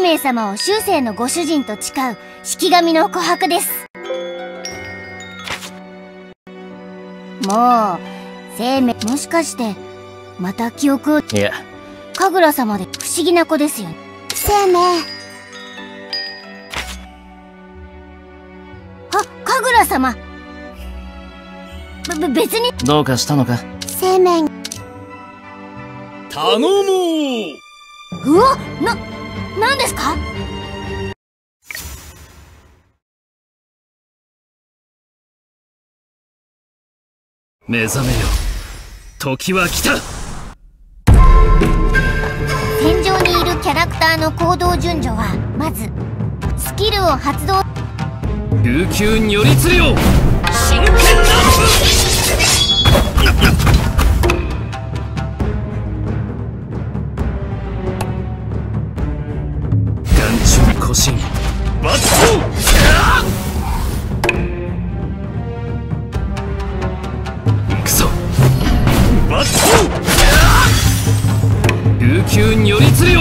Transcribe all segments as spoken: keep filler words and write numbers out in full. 生命様を終生のご主人と誓う式神の琥珀です。もう生命、もしかしてまた記憶を。いや、神楽様で不思議な子ですよね。生命、あ、神楽様、べ別に。どうかしたのか生命。頼もう。うわ、な何ですか。目覚めよ、時は来た。戦場にいるキャラクターの行動順序は、まずスキルを発動。琉球如律令、真剣乱舞。バット、くそ、バット、琉球によりつれよ。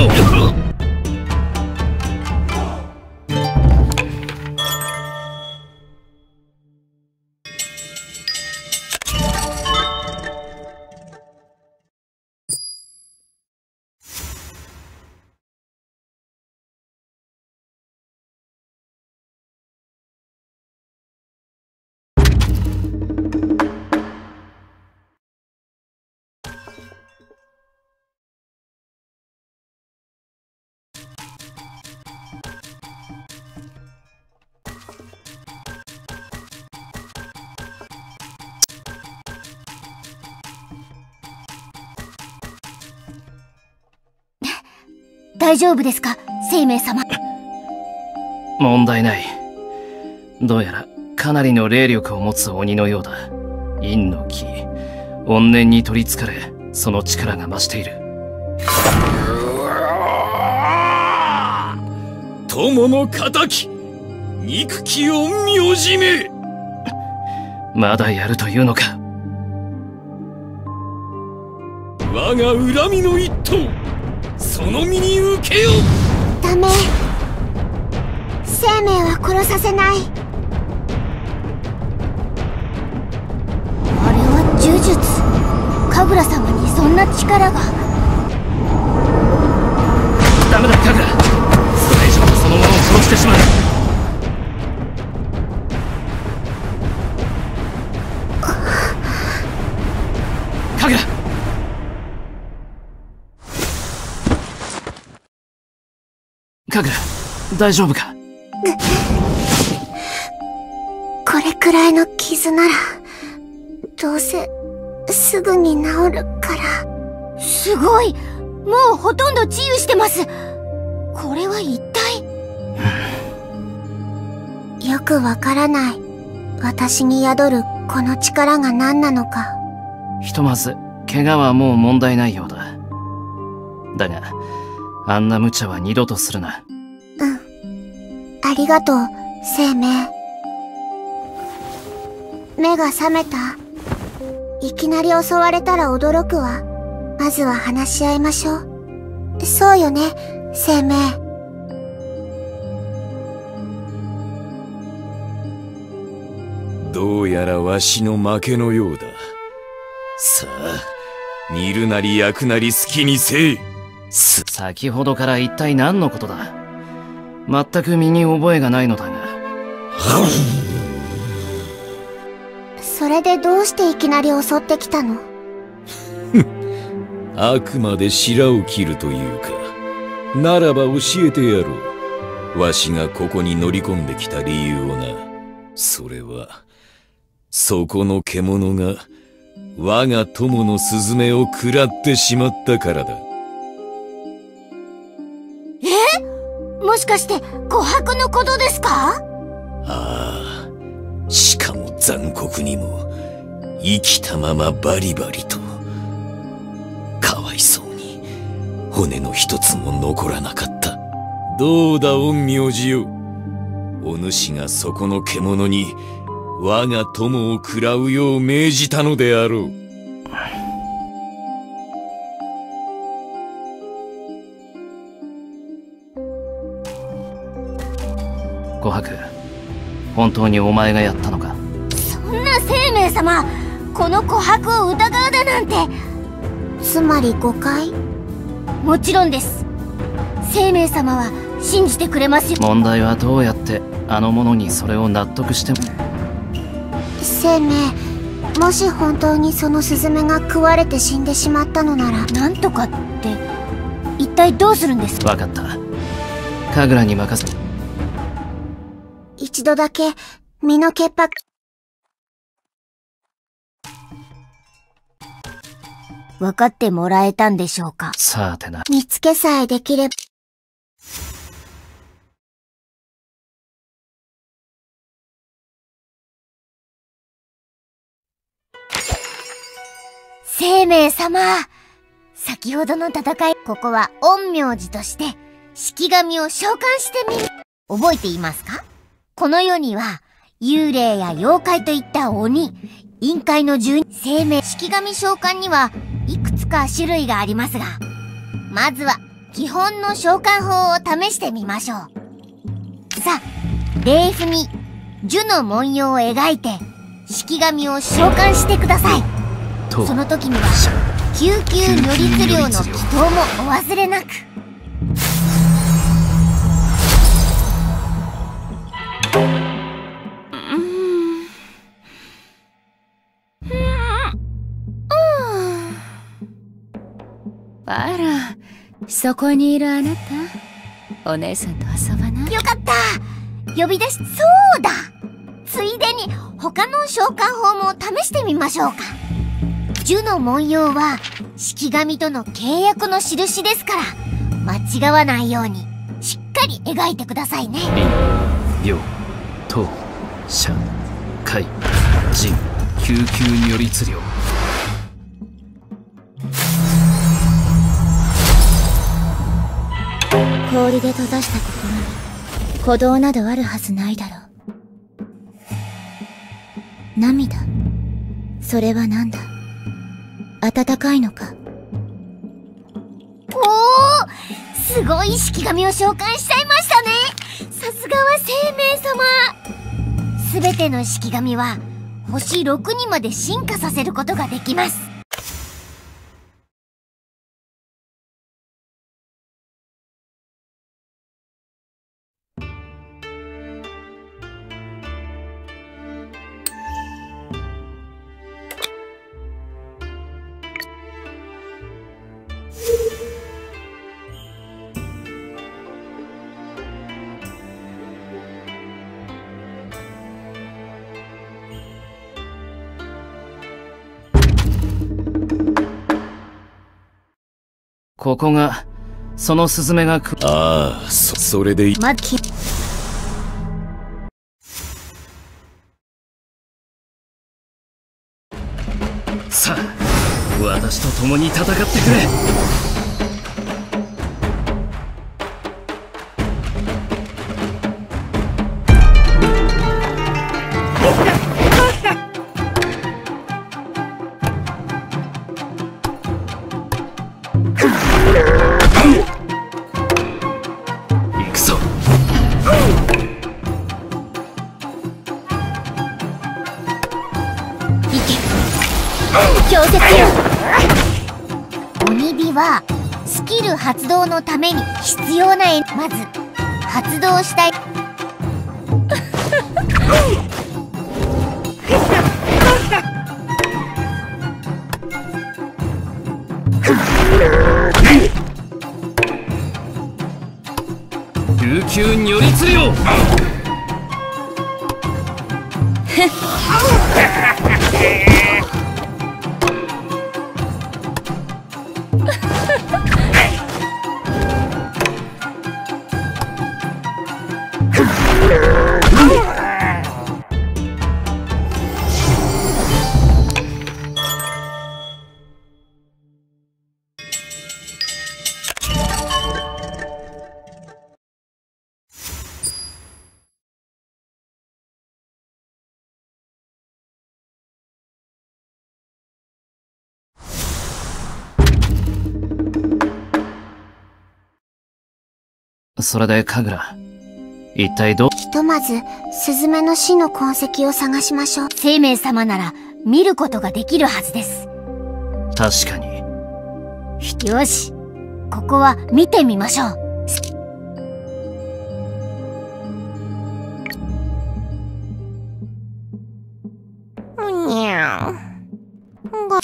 大丈夫ですか、生命様。問題ない。どうやらかなりの霊力を持つ鬼のようだ。陰の気、怨念に取りつかれ、その力が増している。友の仇、憎き陰陽じめ。まだやるというのか。我が恨みの一刀、その身に受けよ。ダメ、生命は殺させない。あれは呪術。神楽様にそんな力が。ダメだ神楽、それ以上はそのまま殺してしまう。神楽、カグラ、大丈夫か。これくらいの傷ならどうせすぐに治るから。すごい、もうほとんど治癒してます。これは一体。よくわからない。私に宿るこの力が何なのか。ひとまず怪我はもう問題ないようだ。だがあんな無茶は二度とするな。うん。ありがとう、生命。目が覚めた。いきなり襲われたら驚くわ。まずは話し合いましょう。そうよね、生命。どうやらわしの負けのようだ。さあ、煮るなり焼くなり好きにせい。先ほどから一体何のことだ。全く身に覚えがないのだが。それでどうしていきなり襲ってきたの。あくまで白を切るというか。ならば教えてやろう。わしがここに乗り込んできた理由をな。それはそこの獣が我が友のスズメを食らってしまったからだ。もしかして琥珀のことですか。ああ、しかも残酷にも生きたままバリバリと。かわいそうに骨の一つも残らなかった。どうだ陰陽師よ、お主がそこの獣に我が友を食らうよう命じたのであろう。琥珀、本当にお前がやったのか？そんな生命様、この琥珀を疑うだなんて。つまり誤解？もちろんです。生命様は信じてくれますよ。問題はどうやってあの者にそれを納得しても。生命、もし本当にそのスズメが食われて死んでしまったのならなんとかって、一体どうするんですか？分かった、神楽に任せ。一度だけ身の潔白。分かってもらえたんでしょうか？さてな、見つけさえできれば。生命様、先ほどの戦い、ここは陰陽師として式神を召喚してみる。覚えていますか？この世には幽霊や妖怪といった鬼、陰界の住人、生命、式神召喚にはいくつか種類がありますが、まずは基本の召喚法を試してみましょう。さあ、霊符に樹の文様を描いて式神を召喚してください。その時には救急如律令の祈祷もお忘れなく。あら、そこにいるあなた、お姉さんと遊ばない？よかった、呼び出し。そうだ、ついでに他の召喚法も試してみましょうか。樹の文様は式神との契約の印ですから、間違わないようにしっかり描いてくださいね。陰陽等社会人救急如律令。氷で閉ざした心に鼓動などあるはずないだろう。涙、それは何だ？暖かいのか？おお、すごい式神を召喚しちゃいましたね。さすがは生命様。すべての式神は星ろくにまで進化させることができます。ここがそのスズメがく。ああ、 そ, それでいい。まきさあ、私と共に戦ってくれ。発動のために必要なエネルギー、まず発動したい。琉球如律令。それで神楽、一体どう。ひとまず、スズメの死の痕跡を探しましょう。生命様なら、見ることができるはずです。確かに。よし、ここは見てみましょう。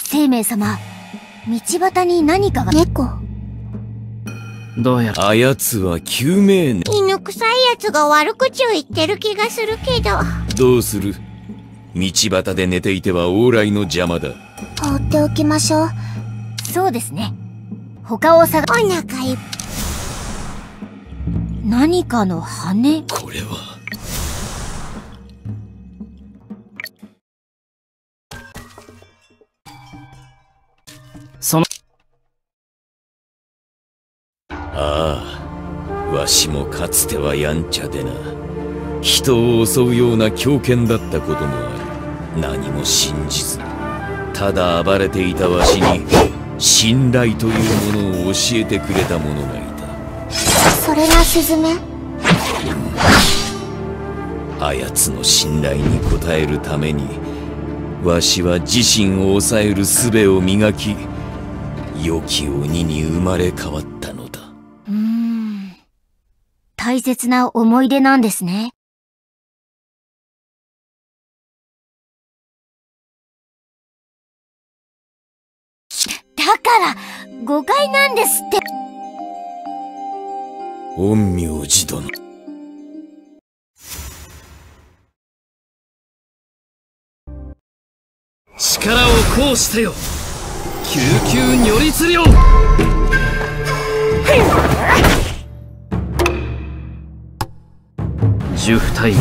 生命様、道端に何かが。猫。どうやらあやつは救命ね。犬臭いやつが悪口を言ってる気がするけど。どうする？道端で寝ていては往来の邪魔だ。放っておきましょう。そうですね。他を探す。お腹いっぱい。何かの羽。これは。そのああ、わしもかつてはやんちゃでな、人を襲うような狂犬だったこともある。何も信じず、ただ暴れていたわしに信頼というものを教えてくれた者がいた。それがスズメ。あやつの信頼に応えるために、わしは自身を抑える術を磨き、良き鬼に生まれ変わったのだ。うーん、大切な思い出なんですね。だから誤解なんですって。陰陽師殿。力を行使せよ。救急如律令。呪符対応。